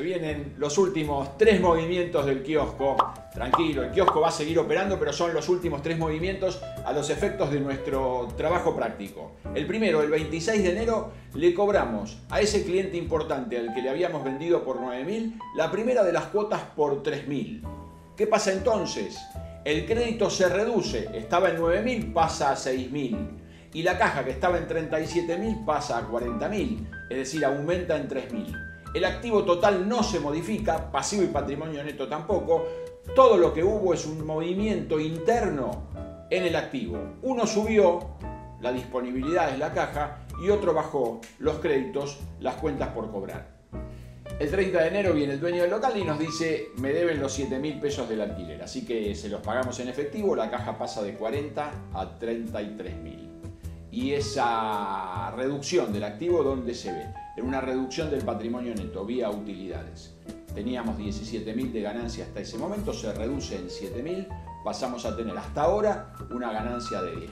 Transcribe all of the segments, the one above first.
Se vienen los últimos tres movimientos del kiosco. Tranquilo, el kiosco va a seguir operando, pero son los últimos tres movimientos a los efectos de nuestro trabajo práctico. El primero, el 26 de enero, le cobramos a ese cliente importante al que le habíamos vendido por 9.000, la primera de las cuotas por 3.000. ¿Qué pasa entonces? El crédito se reduce, estaba en 9.000, pasa a 6.000. Y la caja que estaba en 37.000 pasa a 40.000, es decir, aumenta en 3.000. El activo total no se modifica, pasivo y patrimonio neto tampoco. Todo lo que hubo es un movimiento interno en el activo. Uno subió, la disponibilidad es la caja, y otro bajó, los créditos, las cuentas por cobrar. El 30 de enero viene el dueño del local y nos dice: me deben los 7.000 pesos del alquiler, así que se los pagamos en efectivo, la caja pasa de 40 a 33.000. Y esa reducción del activo, ¿dónde se ve? En una reducción del patrimonio neto, vía utilidades. Teníamos 17.000 de ganancia hasta ese momento, se reduce en 7.000, pasamos a tener hasta ahora una ganancia de 10.000.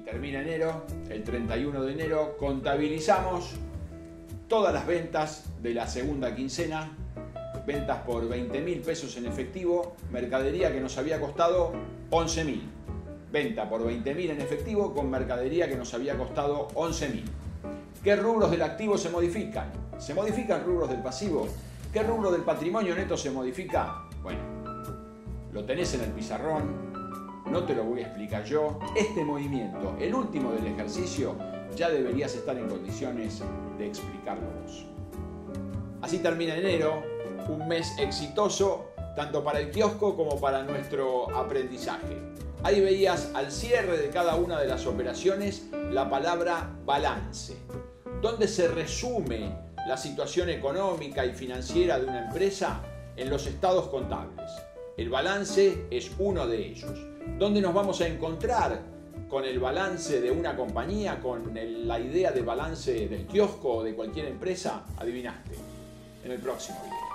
Y termina enero, el 31 de enero, contabilizamos todas las ventas de la segunda quincena. Ventas por 20.000 pesos en efectivo, mercadería que nos había costado 11.000. Venta por 20.000 en efectivo con mercadería que nos había costado 11.000. ¿Qué rubros del activo se modifican? ¿Se modifican rubros del pasivo? ¿Qué rubro del patrimonio neto se modifica? Bueno, lo tenés en el pizarrón, no te lo voy a explicar yo. Este movimiento, el último del ejercicio, ya deberías estar en condiciones de explicarlo vos. Así termina enero. Un mes exitoso, tanto para el kiosco como para nuestro aprendizaje. Ahí veías al cierre de cada una de las operaciones la palabra balance, donde se resume la situación económica y financiera de una empresa en los estados contables. El balance es uno de ellos. ¿Dónde nos vamos a encontrar con el balance de una compañía, con la idea de balance del kiosco o de cualquier empresa? Adivinaste. En el próximo video.